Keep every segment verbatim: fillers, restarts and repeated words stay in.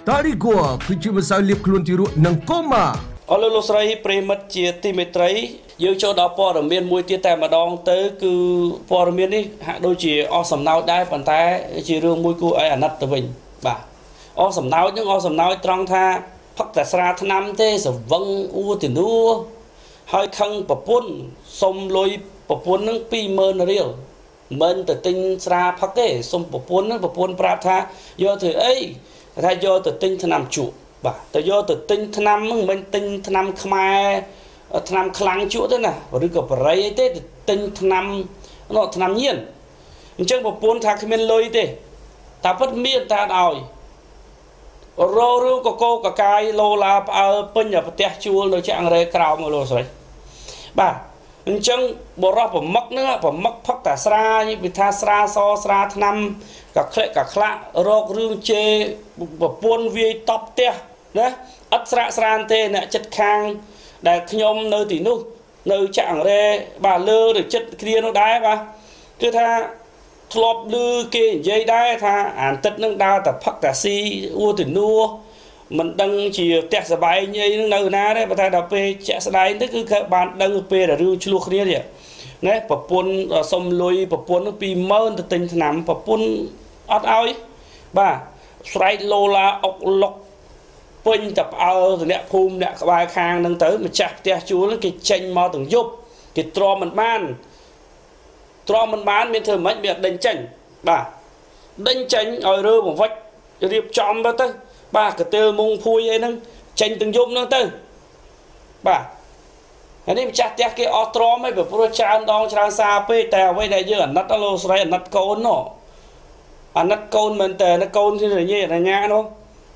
Tari Goa, Kucu Bersalib Kelun Tiru Nang Koma. Oleh Losrai Primat Cieti Metrai, Yang Cho Da Por Mian Mui Tia Tam Adong Tới Cứ Por Mian Ni Hak Đôi Chì O Sầm Nau Đai Bàn Tay Chì Rương Mui Cu Ai Anat Tờ Bình. Bà O Sầm Nau Những O Sầm Nau Trong Tha Phật Tài Sra Thân Nam Thế Sở Vân U Tiền Đua Hai Khăn Bà Pun Som Lôi Bà Pun Nâng Pi Mơ Nà Riêu Mơn Tờ Tinh Sra Phật Kê Som Bà Pun Nâng Bà Pun Prap Tha Yo Thử Ây Thay do từ tinh thân nam chủ, bà, từ do từ tinh thân nam mình tinh thân nam khmer, thân nam khlang chủ thế nè, và được gặp rầy thế từ tinh thân nam nó thân nam nhiên, chẳng có bốn thang khmer lôi thế, ta bất miên ta đòi, rô rú có cô có cái lô la ở bên nhà bậc chùa rồi chẳng rầy cào mà lô rồi, bà, chẳng bỏ ra bỏ mắc nữa, bỏ mắc phật cả sra như bị tha sra so sra thân nam cả khệ cả khạ rô rương chê và buôn vi top tia nè ất sạ sàn tê nè chất khang đại nhom nơi tỉ nu nơi chẳng re bà lơ được chất kia nó đái bà cứ tha lọp lư kê dây đái tha ảnh tết nâng đa tập phật cả si u tỉ nu mình đăng chỉ tẹt sờ bài như nơi na đấy bà thay đào pê chạy sờ đái tức cứ các bạn đăng pê là rương chua kia vậy nè bà buôn sông lôi bà buôn nó bị mơn từ tình nằm bà buôn ất ơi bà Sài lô la ốc lộc pin tập ao từ nẹt phum nẹt bài khang đang tới mình chặt tia chúa nó cái tranh mò từng giúp cái tro mình ban tro mình ban bên thời mấy việc đánh tranh bà đánh tranh ở rơ một vách điệp chọn đó tới bà cái tiêu mông phui ấy nâng tranh từng giúp nó tới bà anh em chặt tia cái ao tro mấy bữa pro chan đong chan xa pê tèo với đại dương nát alo Sài nát côn nọ anh nát côn mình tè nát côn thì là như là nhã nó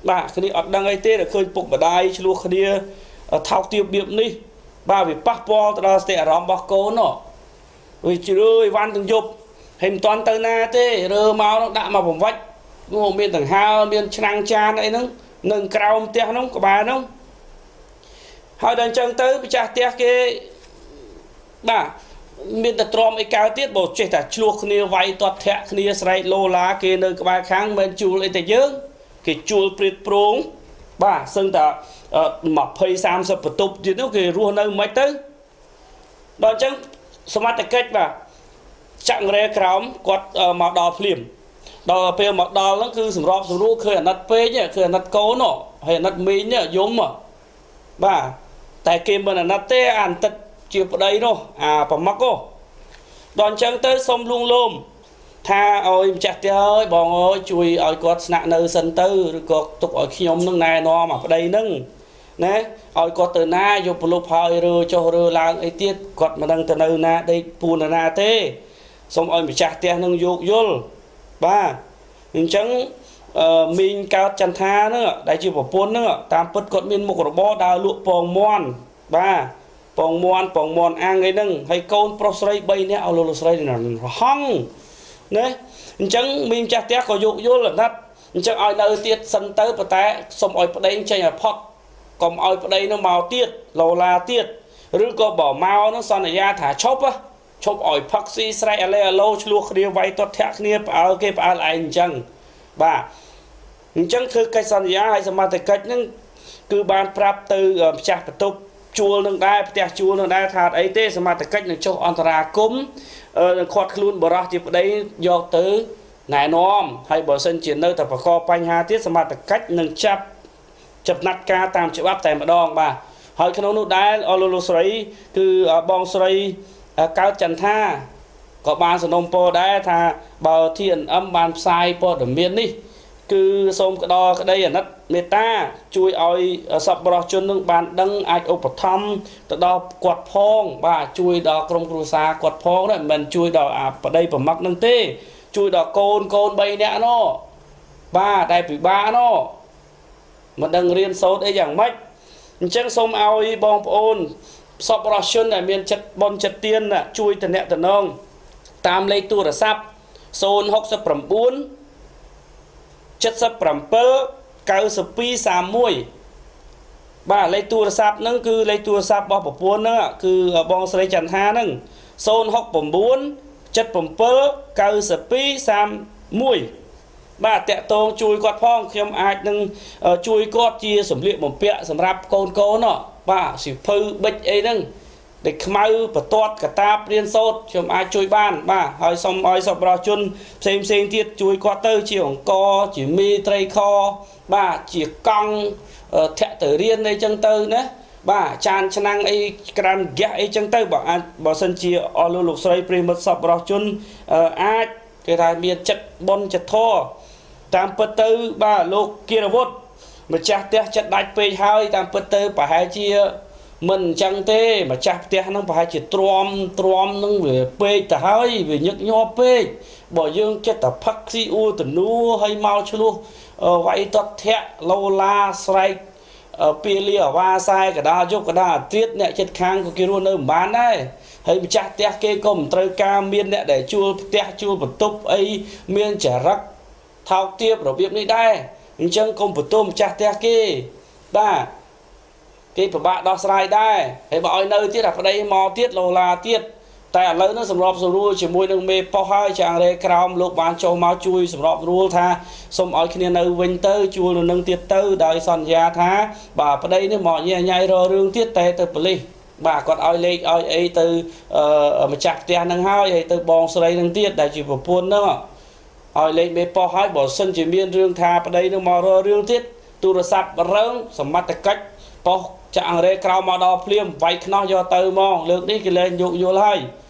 bà cái đi ở đằng ấy tê là khơi phục vào đai luôn cái đi thao tiêu biệp đi bà vì passport ra sẽ rắm bạc côn nó vì chơi van từng chục hình toàn tơ na tê rơ máu nó đạm mà bổng vách ngô bên tầng hao bên trang cha này nó nâng cao tê nó của bà nó hai đàn chân tới bị cha tê cái bà bên tập tròn ấy cao tiết bột chế ta chuộc này vay toát thẹn này sài lô lá kia nơi các bài kháng bên chùa lên tại dướng cái chùa priệt prong bà xưng ta mà phơi sam sập tụt thì nó cái ruộng nơi mấy tứ đó chẳng smart cách bà chặng rè khám quạt màu đỏ phim đỏ pale màu đỏ nó cứ sầm rộp sầm rú khơi nát pê nhỉ khơi nát cố nọ hay nát mí nhỉ giống mà bà tại kia bên là nát té ăn tật chịu đây đâu à phẩm mắc cô đòn chân tới xong luôn luôn tha ôi chặt ơi bọn ơi chui ơi có nạn nơi sân tư rồi có tục ở khi ông nước này nó mà ở đây nâng nè ôi có từ na vô lục hơi rồi cho rồi là ấy tiết quật mà đang từ nơi na đây buồn là na thế xong ôi bị chặt tia nâng vô vô ba mình chẳng mình cao chân tha nữa đại chịu bỏ bốn nữa tam bất còn mình một robot đào lụa bồng mòn ba bồng mòn bồng mòn ăn cái nâng hay con prosray bay nè ôi prosray này là hăng nè chẳng mình chặt tia có dụng vô là nát chẳng ai nơi tiết sân tới bà ta xong ôi bà đây chẳng là phật còn ôi bà đây nó màu tiết lầu là tiết rứa có bỏ màu nó xong là ra thả chốc á chốc ôi phật xí srai à lê à lô chú luộc đi vay tốt thạc nếp áo kê bà lại chẳng bà chẳng thư cách xong ra hay xong mà thầy cách nhưng cứ bàn prap tư chạc bà tục chua nâng đai bà tạc chua nâng đai thạt ấy tê xong mà thầy cách nâng chốc ôn ra cúm khót luôn bỏ ra thì bà đây do tứ ngài nóm hay bỏ sân chiến nơi tập bà kho bánh hà tiết mà tập cách nâng chắp chập nát ca tam chịu áp tài mà đong bà hỏi cái nông nụ đáy ở lô lô xoáy cứ bong xoáy cao chẳng tha có bàn sở nông bò đáy thà bảo thiện âm bàn sai bò đẩm miên đi cứ xong cái đo cái đây là nát mê ta chui oi sập bò chân nâng bàn đăng ai ốc bật thăm tự đo quạt phong bà chui đo công cụ xa quạt phong đấy mình chui đo à ở đây bà mắc nâng tê chui đo côn côn bay nẹ nó ba đại bị ba nó mà đang riêng sâu đây chẳng mách chẳng xong ai bom ôn sọp ra xuân là miền chất bom chất tiên là chui từ nẹ từ nông tam lấy tua là sắp xôn hốc sắp phẩm bốn chất sắp phẩm bơ cao sắp pi xà mùi ba lấy tua là sắp nâng cứ lấy tua sắp bó bọc bốn nữa cứ bong sợi chẳng ha nâng xôn hốc phẩm bốn chất phẩm bơ cao sắp pi xà mùi But that tone chui got pong, him acting chui got tears, some little pets and rap cone corner. But she poo bit aiding. They come out, but thought, catap, and salt, chum, I chui ban, ba, I some eyes of brachun, same same teeth, chui quarter, chion, co, chimmy, tray co, ba, chi kong, a tattering agent, ba, chan chanang a grand gap agent, but and bosan cheer, all looks right, primus of brachun, a cái này miền chật bôn chật thô, tam bớt tư ba lô kia là vót, mà chặt té chặt đáy pe hai tam bớt tư phải chia mình chẳng té mà chặt té nó phải chia trom trom nó về pe ta hai về nhức nhóp pe, bỏ dương chết ta phắc si u từ nu hay mau chưa luôn, vậy tật thẹn lâu la sai, pe lia va sai cả đa chúc cả đa tiết nè chết khang của kia luôn ở bán đấy. Hay chặt té kê công trời ca miên nè để chua té chua một túp ấy miên chả rắc thao tiếp rồi biết đi đây chân công một tôm chặt té kê ta kê của bạn đó sai đây hay mọi nơi tiết đặt ở đây mò tiết lô la tiết tại lớn nó sầm rộp sầm rùa chỉ môi đường mê po hai chàng đây crom lục bán châu máu chui sầm rộp rùa tha xong ở kia nơi vinh tư chua luôn nâng tiết tư đời son già tha bà ở đây nó mọi nhà nhai rồi rương tiết tê từ bali bà còn oi lên oi ấy từ mà chặt tiền năng hao ấy từ bong sợi năng tiết đại chỉ một buôn nữa oi lên mấy po hói bỏ sân chỉ miên riêng thà ở đây nó mò rơ riêng tiết tu sập rớn sầm mắt cách po chạng rê cào mò đò phim vay nó do từ mò lượn đi cái lên dụ dụ lại